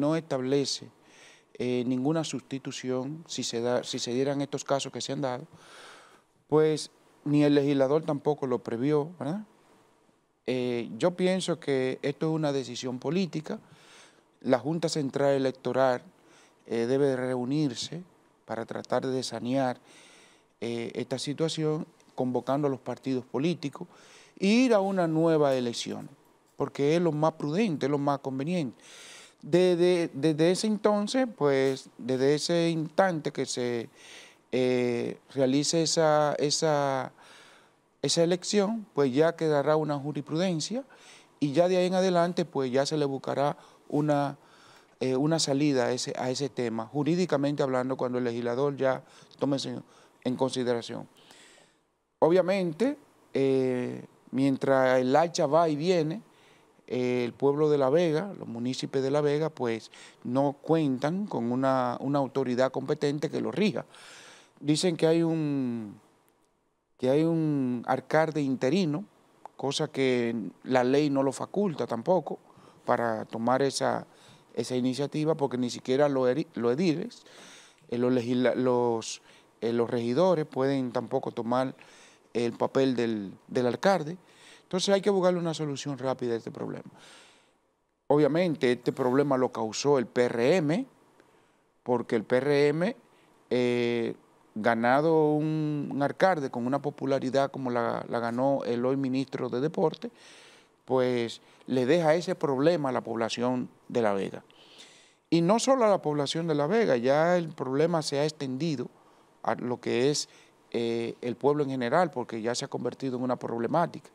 no establece ninguna sustitución si se dieran estos casos que se han dado, pues ni el legislador tampoco lo previó, ¿verdad? Yo pienso que esto es una decisión política. La Junta Central Electoral debe reunirse para tratar de sanear esta situación, convocando a los partidos políticos e ir a una nueva elección, porque es lo más prudente, es lo más conveniente. Desde ese entonces, pues, desde ese instante que se realice esa elección, pues ya quedará una jurisprudencia y ya de ahí en adelante, pues ya se le buscará una salida a ese tema, jurídicamente hablando, cuando el legislador ya tome en consideración. Obviamente, mientras el hacha va y viene, el pueblo de La Vega, los municipios de La Vega, pues no cuentan con una autoridad competente que los rija. Dicen que hay un alcalde interino, cosa que la ley no lo faculta tampoco para tomar esa iniciativa, porque ni siquiera los ediles, los regidores pueden tampoco tomar el papel del alcalde. Entonces hay que buscarle una solución rápida a este problema. Obviamente este problema lo causó el PRM, porque el PRM, ganado un alcalde con una popularidad como la ganó el hoy ministro de Deporte, pues le deja ese problema a la población de La Vega. Y no solo a la población de La Vega, ya el problema se ha extendido a lo que es el pueblo en general, porque ya se ha convertido en una problemática.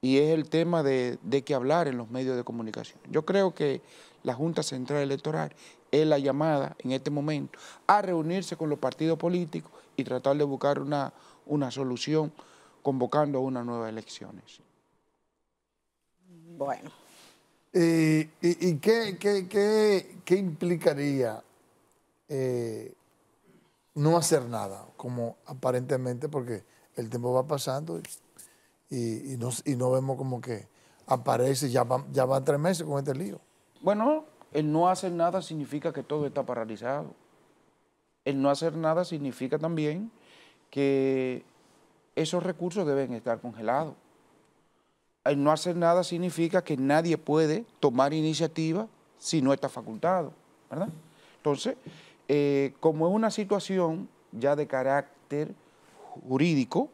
Y es el tema de qué hablar en los medios de comunicación. Yo creo que la Junta Central Electoral es la llamada en este momento a reunirse con los partidos políticos y tratar de buscar una solución convocando a unas nuevas elecciones. Bueno. ¿Y qué implicaría no hacer nada? Como aparentemente, porque el tiempo va pasando y no vemos como que aparece, ya van 3 meses con este lío. Bueno, el no hacer nada significa que todo está paralizado. El no hacer nada significa también que esos recursos deben estar congelados. El no hacer nada significa que nadie puede tomar iniciativa si no está facultado, ¿verdad? Entonces, como es una situación ya de carácter jurídico,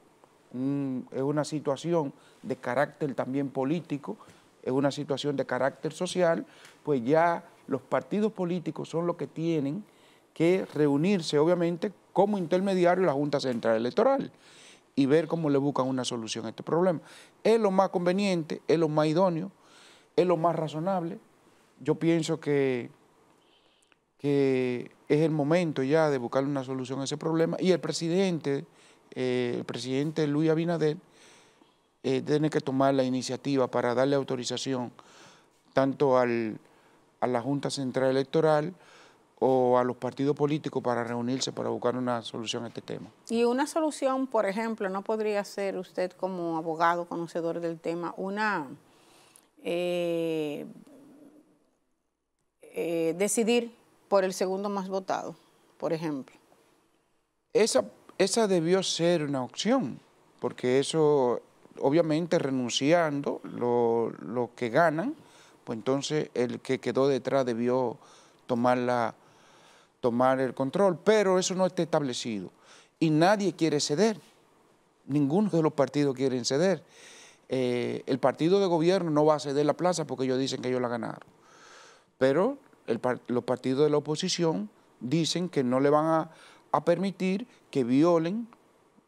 es una situación de carácter también político, es una situación de carácter social, pues ya los partidos políticos son los que tienen que reunirse, obviamente, como intermediario la Junta Central Electoral y ver cómo le buscan una solución a este problema. Es lo más conveniente, es lo más idóneo, es lo más razonable. Yo pienso que es el momento ya de buscar una solución a ese problema y el presidente Luis Abinader tiene que tomar la iniciativa para darle autorización tanto a la Junta Central Electoral o a los partidos políticos para reunirse para buscar una solución a este tema. Y una solución, por ejemplo, ¿no podría ser usted como abogado conocedor del tema decidir por el segundo más votado, por ejemplo? Esa debió ser una opción, porque eso, obviamente, renunciando lo que ganan, pues entonces el que quedó detrás debió tomar el control, pero eso no está establecido y nadie quiere ceder, ninguno de los partidos quieren ceder. El partido de gobierno no va a ceder la plaza porque ellos dicen que ellos la ganaron, pero los partidos de la oposición dicen que no le van a permitir que violen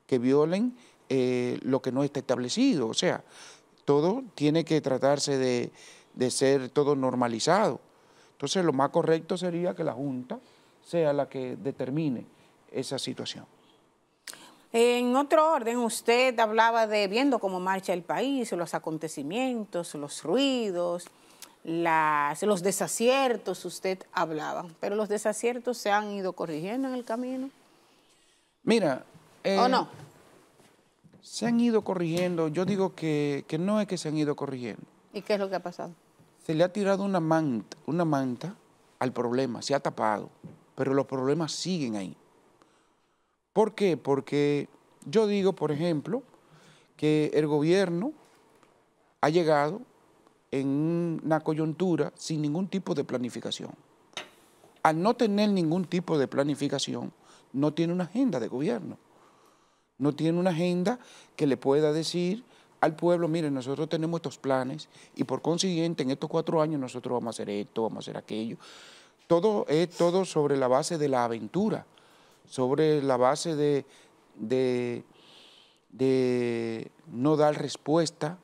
lo que no está establecido. O sea, todo tiene que tratarse de ser todo normalizado. Entonces, lo más correcto sería que la Junta sea la que determine esa situación. En otro orden, usted hablaba de viendo cómo marcha el país, los acontecimientos, los ruidos, los desaciertos, usted hablaba. ¿Pero los desaciertos se han ido corrigiendo en el camino? Mira, ¿o no? Se han ido corrigiendo. Yo digo que no es que se han ido corrigiendo. ¿Y qué es lo que ha pasado? Se le ha tirado una manta al problema, se ha tapado, pero los problemas siguen ahí. ¿Por qué? Porque yo digo, por ejemplo, que el gobierno ha llegado en una coyuntura sin ningún tipo de planificación. Al no tener ningún tipo de planificación, no tiene una agenda de gobierno. No tiene una agenda que le pueda decir al pueblo, miren, nosotros tenemos estos planes y por consiguiente en estos 4 años nosotros vamos a hacer esto, vamos a hacer aquello. Todo es todo sobre la base de la aventura, sobre la base de no dar respuesta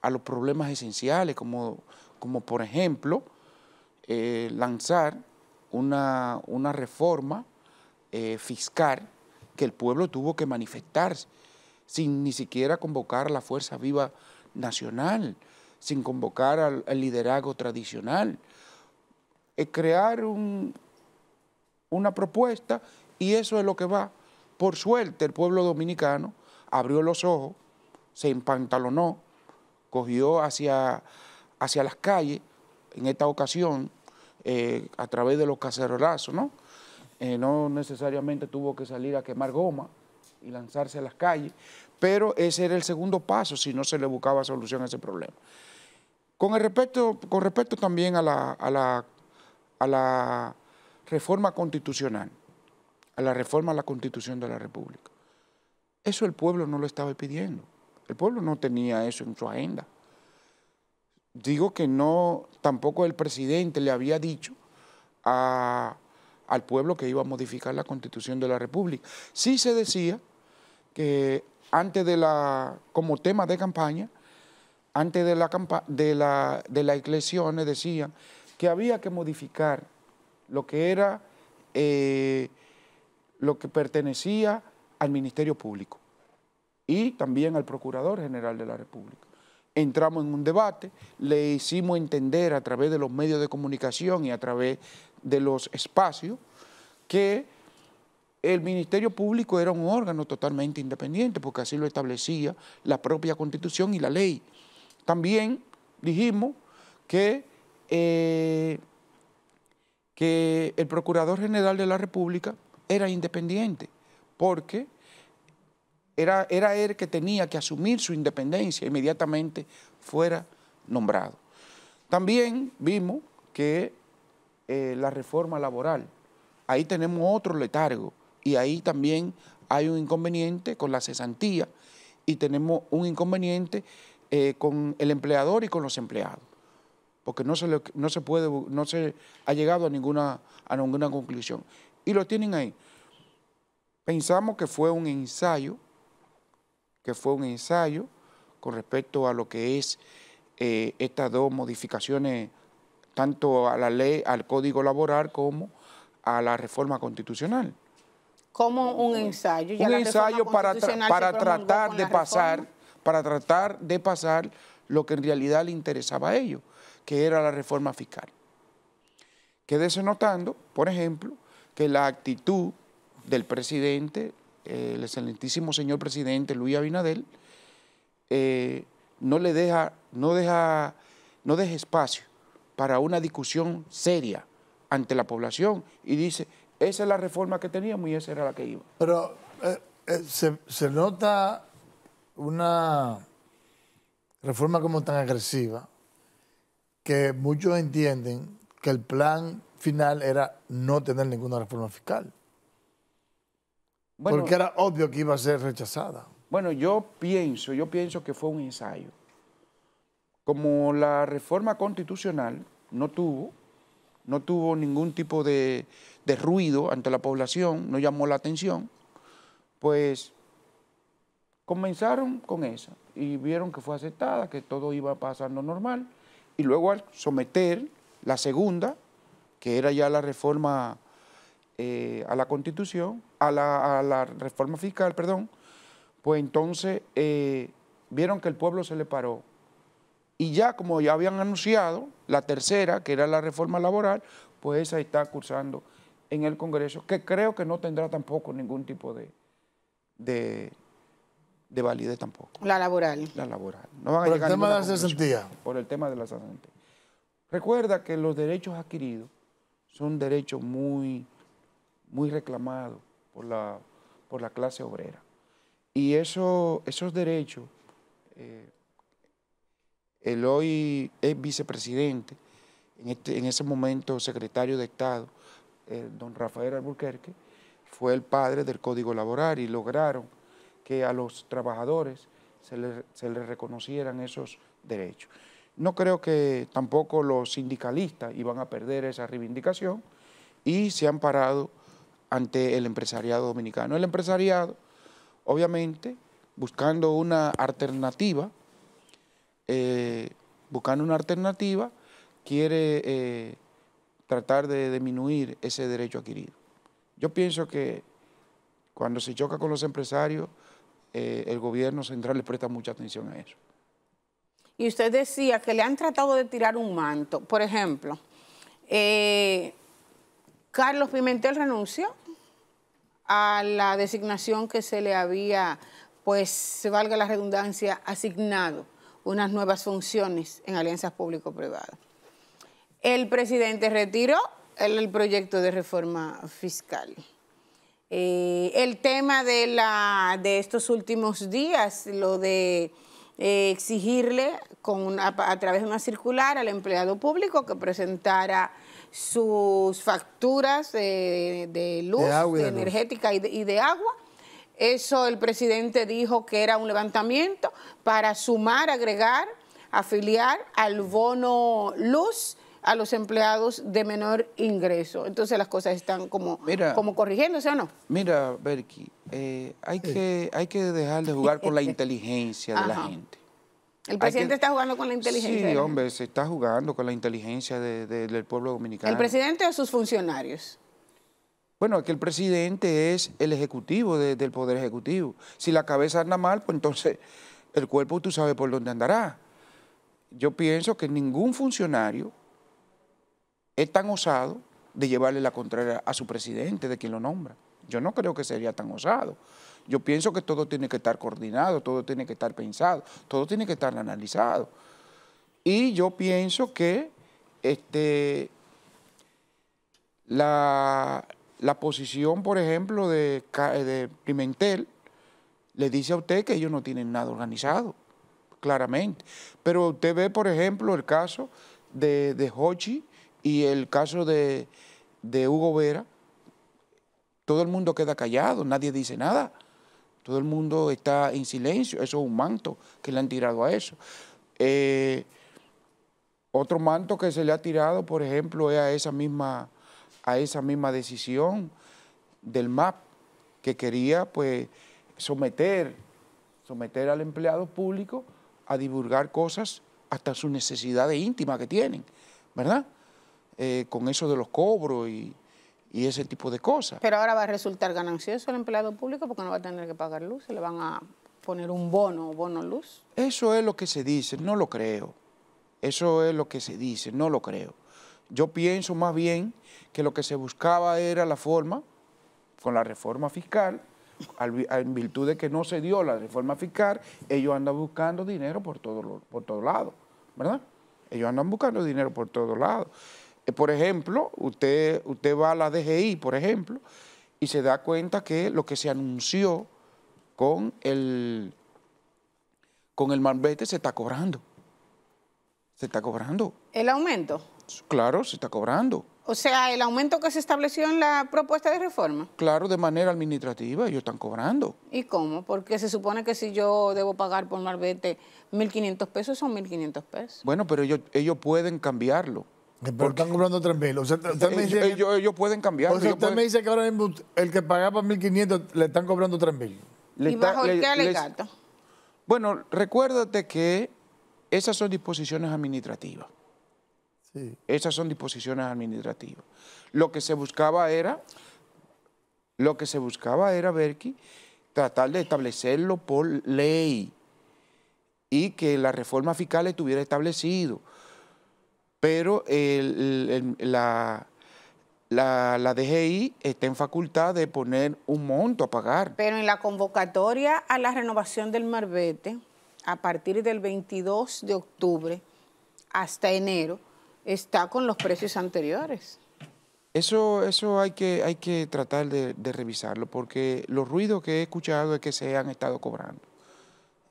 a los problemas esenciales, como por ejemplo lanzar una reforma fiscal que el pueblo tuvo que manifestarse, sin ni siquiera convocar a la Fuerza Viva Nacional, sin convocar al liderazgo tradicional, crear una propuesta, y eso es lo que va. Por suerte el pueblo dominicano abrió los ojos, se empantalonó, cogió hacia las calles, en esta ocasión a través de los cacerolazos, ¿no? No necesariamente tuvo que salir a quemar goma y lanzarse a las calles, pero ese era el segundo paso si no se le buscaba solución a ese problema. Con respecto también a la reforma constitucional, a la reforma a la Constitución de la República, eso el pueblo no lo estaba pidiendo, el pueblo no tenía eso en su agenda. Digo que no, tampoco el presidente le había dicho al pueblo que iba a modificar la Constitución de la República. Sí se decía que antes de como tema de campaña, antes de las elecciones decían que había que modificar lo que era, lo que pertenecía al Ministerio Público y también al Procurador General de la República. Entramos en un debate, le hicimos entender a través de los medios de comunicación y a través de los espacios que el Ministerio Público era un órgano totalmente independiente porque así lo establecía la propia Constitución y la ley. También dijimos que el Procurador General de la República era independiente porque era él que tenía que asumir su independencia inmediatamente fuera nombrado. También vimos que la reforma laboral, ahí tenemos otro letargo y ahí también hay un inconveniente con la cesantía y tenemos un inconveniente con el empleador y con los empleados, porque no se ha llegado a ninguna conclusión. Y lo tienen ahí. Pensamos que fue un ensayo, con respecto a lo que es estas dos modificaciones, tanto a la ley, al Código Laboral, como a la reforma constitucional. Como un ensayo. Ya un ensayo para tratar de pasar lo que en realidad le interesaba a ellos, que era la reforma fiscal. Quédese notando, por ejemplo, que la actitud del presidente, el excelentísimo señor presidente Luis Abinader, no deja espacio para una discusión seria ante la población y dice, esa es la reforma que teníamos y esa era la que iba. Pero se nota una reforma como tan agresiva que muchos entienden que el plan final era no tener ninguna reforma fiscal. Bueno, porque era obvio que iba a ser rechazada. Bueno, yo pienso que fue un ensayo. Como la reforma constitucional no tuvo ningún tipo de ruido ante la población, no llamó la atención, pues comenzaron con esa y vieron que fue aceptada, que todo iba pasando normal, y luego al someter la segunda, que era ya la reforma a la Constitución, a la reforma fiscal, perdón, pues entonces vieron que el pueblo se le paró. Y ya como ya habían anunciado la tercera, que era la reforma laboral, pues esa está cursando en el Congreso, que creo que no tendrá tampoco ningún tipo de validez tampoco. La laboral. La laboral. No van a llegar a ninguna conclusión. Por el tema de la cesantía. Recuerda que los derechos adquiridos son derechos muy reclamados por la clase obrera. Y esos derechos, el hoy ex vicepresidente, en ese momento secretario de Estado, don Rafael Alburquerque, fue el padre del Código Laboral y lograron que a los trabajadores se les reconocieran esos derechos. No creo que tampoco los sindicalistas iban a perder esa reivindicación y se han parado ante el empresariado dominicano. El empresariado, obviamente, buscando una alternativa, quiere tratar de disminuir ese derecho adquirido. Yo pienso que cuando se choca con los empresarios, el gobierno central le presta mucha atención a eso. Y usted decía que le han tratado de tirar un manto. Por ejemplo, Carlos Pimentel renunció a la designación que se le había, pues, se valga la redundancia, asignado unas nuevas funciones en alianzas público-privadas. El presidente retiró el proyecto de reforma fiscal. El tema de estos últimos días, lo de exigirle a través de una circular al empleado público que presentara sus facturas de luz, de energética y de agua. Eso el presidente dijo que era un levantamiento para sumar, agregar, afiliar al bono luz a los empleados de menor ingreso. Entonces las cosas están como corrigiéndose, ¿o no? Mira, Berky, hay que dejar de jugar con la inteligencia de la gente. El presidente está jugando con la inteligencia. Sí, hombre, se está jugando con la inteligencia del pueblo dominicano. ¿El presidente o sus funcionarios? Bueno, es que el presidente es el ejecutivo del Poder Ejecutivo. Si la cabeza anda mal, pues entonces el cuerpo tú sabes por dónde andará. Yo pienso que ningún funcionario es tan osado de llevarle la contraria a su presidente, de quien lo nombra. Yo no creo que sería tan osado. Yo pienso que todo tiene que estar coordinado, todo tiene que estar pensado, todo tiene que estar analizado. Y yo pienso que la posición, por ejemplo, de Pimentel, le dice a usted que ellos no tienen nada organizado, claramente. Pero usted ve, por ejemplo, el caso de Hochi, y el caso de Hugo Vera, todo el mundo queda callado, nadie dice nada. Todo el mundo está en silencio, eso es un manto que le han tirado a eso. Otro manto que se le ha tirado, por ejemplo, es a esa misma decisión del MAP, que quería, pues, someter al empleado público a divulgar cosas hasta sus necesidades íntimas que tienen, ¿verdad? Con eso de los cobros y ese tipo de cosas. Pero ahora va a resultar ganancioso el empleado público porque no va a tener que pagar luz, se le van a poner un bono luz. Eso es lo que se dice, no lo creo. Eso es lo que se dice, no lo creo. Yo pienso más bien que lo que se buscaba era la forma, con la reforma fiscal, en virtud de que no se dio la reforma fiscal, ellos andan buscando dinero por todo lado, ¿verdad? Ellos andan buscando dinero por todos lados. Por ejemplo, usted va a la DGI, por ejemplo, y se da cuenta que lo que se anunció con el malvete se está cobrando. Se está cobrando. ¿El aumento? Claro, se está cobrando. O sea, el aumento que se estableció en la propuesta de reforma. Claro, de manera administrativa, ellos están cobrando. ¿Y cómo? Porque se supone que si yo debo pagar por malvete 1.500 pesos, son 1.500 pesos. Bueno, pero ellos pueden cambiarlo. Pero están cobrando 3.000. O sea, ellos pueden cambiar. O sea, usted me dice que ahora mismo el que pagaba 1.500 le están cobrando 3.000. ¿Y bajo qué alegato? Bueno, recuérdate que esas son disposiciones administrativas. Sí. Esas son disposiciones administrativas. Lo que se buscaba era, Berky, tratar de establecerlo por ley y que la reforma fiscal estuviera establecido. Pero la DGI está en facultad de poner un monto a pagar. Pero en la convocatoria a la renovación del marbete, a partir del 22 de octubre hasta enero, está con los precios anteriores. Eso hay que tratar de revisarlo, porque los ruidos que he escuchado es que se han estado cobrando.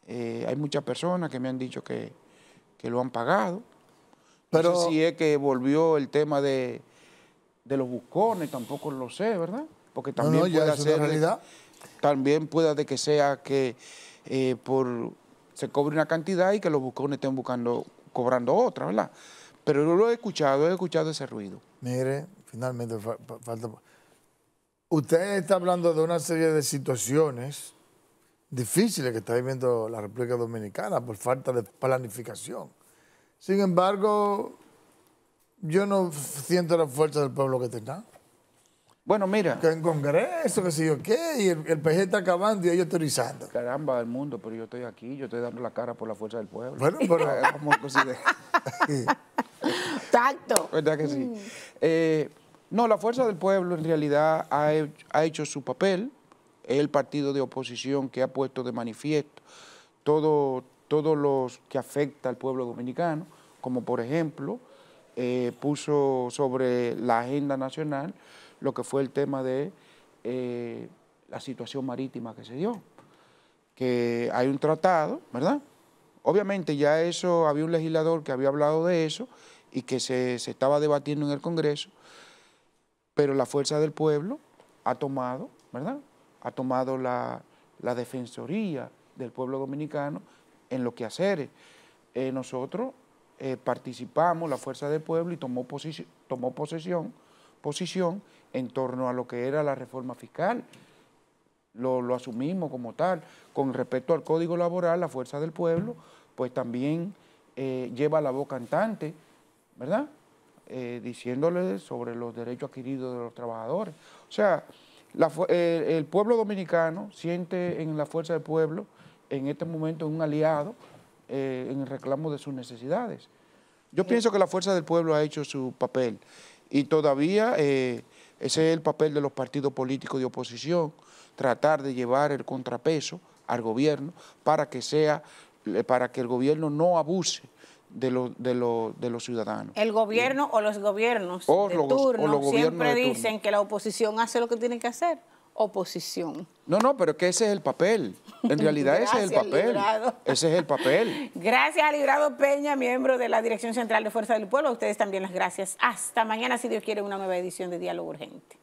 Hay muchas personas que me han dicho que lo han pagado. Pero no sé si es que volvió el tema de los buscones, tampoco lo sé, ¿verdad? Porque también puede ser realidad. También puede de que sea que se cobre una cantidad y que los buscones estén cobrando otra, ¿verdad? Pero yo lo he escuchado ese ruido. Mire, finalmente falta... Usted está hablando de una serie de situaciones difíciles que está viviendo la República Dominicana por falta de planificación. Sin embargo, yo no siento la fuerza del pueblo que tenga. Bueno, mira... Que en Congreso, que sé yo qué, y el PG está acabando y ellos autorizando. Caramba, del mundo, pero yo estoy aquí, yo estoy dando la cara por la fuerza del pueblo. Bueno, pero... Tacto. ¿Verdad que sí? No, la fuerza del pueblo en realidad ha hecho su papel. Es el partido de oposición que ha puesto de manifiesto todos los que afecta al pueblo dominicano, como por ejemplo, puso sobre la agenda nacional lo que fue el tema de la situación marítima que se dio. Que hay un tratado, ¿verdad? Obviamente ya eso, había un legislador que había hablado de eso y que se estaba debatiendo en el Congreso, pero la fuerza del pueblo ha tomado, ¿verdad? Ha tomado la defensoría del pueblo dominicano en los quehaceres. Nosotros participamos, la fuerza del pueblo, y tomó posición en torno a lo que era la reforma fiscal. Lo asumimos como tal. Con respecto al Código Laboral, la fuerza del pueblo pues también lleva la voz cantante, ¿verdad? Diciéndole sobre los derechos adquiridos de los trabajadores. O sea, el pueblo dominicano siente en la fuerza del pueblo en este momento un aliado en el reclamo de sus necesidades. Yo pienso que la fuerza del pueblo ha hecho su papel y todavía ese es el papel de los partidos políticos de oposición, tratar de llevar el contrapeso al gobierno para que el gobierno no abuse de los ciudadanos. El gobierno o los gobiernos de turno siempre dicen que la oposición hace lo que tiene que hacer. Oposición. No, pero que ese es el papel. En realidad ese es el papel. Librado. Ese es el papel. Gracias a Librado Peña, miembro de la Dirección Central de Fuerza del Pueblo. A ustedes también las gracias. Hasta mañana, si Dios quiere, una nueva edición de Diálogo Urgente.